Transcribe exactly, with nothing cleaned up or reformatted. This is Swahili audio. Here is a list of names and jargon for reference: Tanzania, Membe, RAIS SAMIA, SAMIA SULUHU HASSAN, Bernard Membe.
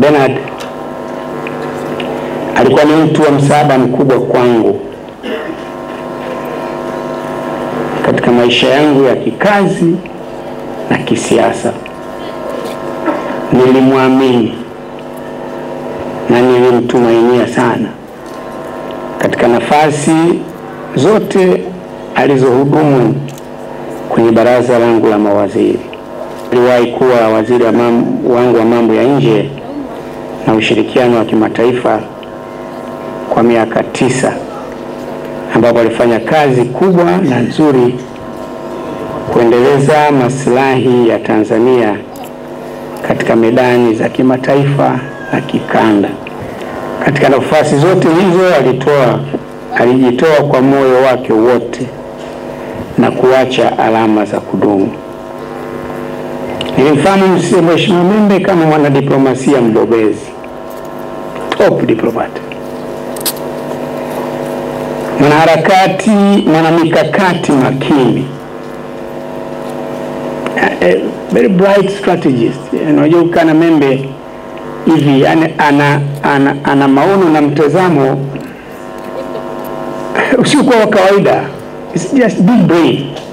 Bernard alikuwa ni mtu wa msaada mkubwa kwangu katika maisha yangu ya kikazi na kisiasa. Nilimwamini na nilimtumainia sana katika nafasi zote alizohudumu kwenye baraza langu la mawaziri. Aliwahi kuwa waziri wa mambo wangu wa mambo ya nje na ushirikiano wa kimataifa kwa miaka tisa, ambapo alifanya kazi kubwa na nzuri kuendeleza maslahi ya Tanzania katika medani za kimataifa na kikanda. Katika nafasi zote hizo alitoa alijitoa kwa moyo wake wote na kuacha alama za kudumu. Nilimfahamu Mheshimiwa Membe kama mwanadiplomasia mbobezi, top diplomat, mwanaharakati, mwanamikakati makini, very bright strategist. Unajua kana Membe hivi ana ana, ana, ana maono na mtazamo usio kwa kawaida. It's just big brain.